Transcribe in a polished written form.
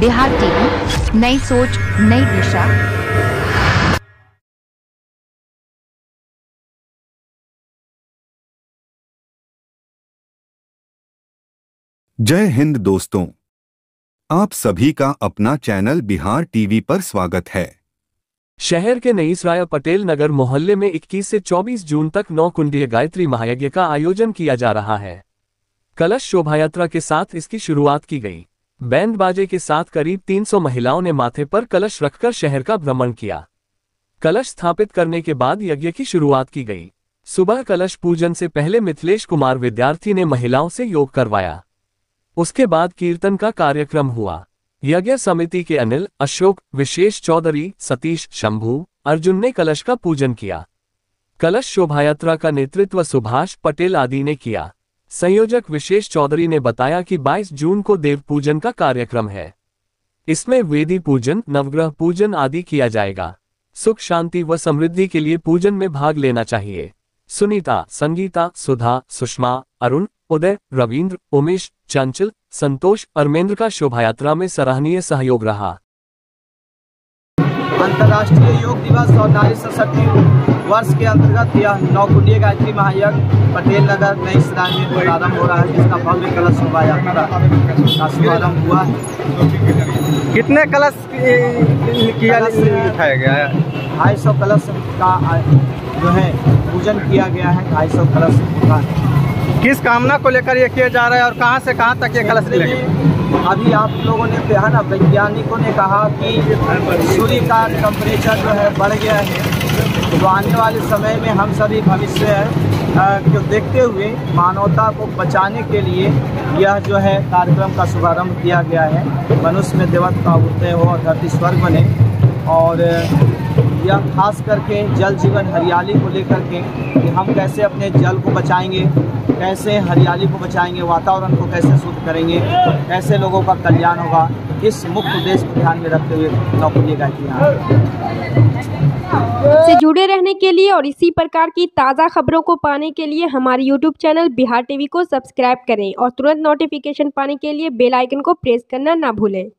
Bihar TV, नई सोच नई दिशा। जय हिंद दोस्तों, आप सभी का अपना चैनल बिहार टीवी पर स्वागत है। शहर के नईसराय पटेल नगर मोहल्ले में 21 से 24 जून तक 9 कुंडीय गायत्री महायज्ञ का आयोजन किया जा रहा है। कलश शोभायात्रा के साथ इसकी शुरुआत की गई। बैंड बाजे के साथ करीब 300 महिलाओं ने माथे पर कलश रखकर शहर का भ्रमण किया। कलश स्थापित करने के बाद यज्ञ की शुरुआत की गई। सुबह कलश पूजन से पहले मिथिलेश कुमार विद्यार्थी ने महिलाओं से योग करवाया। उसके बाद कीर्तन का कार्यक्रम हुआ। यज्ञ समिति के अनिल, अशोक, विशेष चौधरी, सतीश, शंभू, अर्जुन ने कलश का पूजन किया। कलश शोभायात्रा का नेतृत्व सुभाष पटेल आदि ने किया। संयोजक विशेष चौधरी ने बताया कि 22 जून को देव पूजन का कार्यक्रम है। इसमें वेदी पूजन, नवग्रह पूजन आदि किया जाएगा। सुख शांति व समृद्धि के लिए पूजन में भाग लेना चाहिए। सुनीता, संगीता, सुधा, सुषमा, अरुण, उदय, रविंद्र, उमेश, चंचल, संतोष, अर्मेंद्र का शोभायात्रा में सराहनीय सहयोग रहा। अंतर्राष्ट्रीय योग दिवस और नारी सशक्ति वर्ष के अंतर्गत यह नौ कुंडीय गायत्री महायज्ञ पटेल नगर नईसराय में प्रारंभ हो रहा है, जिसका भव्य कलश शोभायात्रा का शुभारंभ हुआ है। कितने कलश किया गया है? 250 कलश का जो है पूजन किया गया है। 250 कलश का किस कामना को लेकर ये किया जा रहा है और कहाँ से कहाँ तक ये कलश लेंगे? अभी आप लोगों ने कहा ना, वैज्ञानिकों ने कहा कि सूर्य का टेम्परेचर जो है बढ़ गया है, तो आने वाले समय में हम सभी भविष्य को देखते हुए मानवता को बचाने के लिए यह जो है कार्यक्रम का शुभारंभ किया गया है। मनुष्य में देवत्व का उदय हो और धरती स्वर्ग बने, और यह खास करके जल जीवन हरियाली को लेकर के कि हम कैसे अपने जल को बचाएंगे, कैसे हरियाली को बचाएंगे, वातावरण को कैसे शुद्ध करेंगे, कैसे लोगों का कल्याण होगा, इस मुख्य उद्देश्य को ध्यान में रखते हुए नौ कुंडीय गायत्री से जुड़े रहने के लिए और इसी प्रकार की ताज़ा खबरों को पाने के लिए हमारे यूट्यूब चैनल बिहार टीवी को सब्सक्राइब करें और तुरंत नोटिफिकेशन पाने के लिए बेल आइकन को प्रेस करना ना भूलें।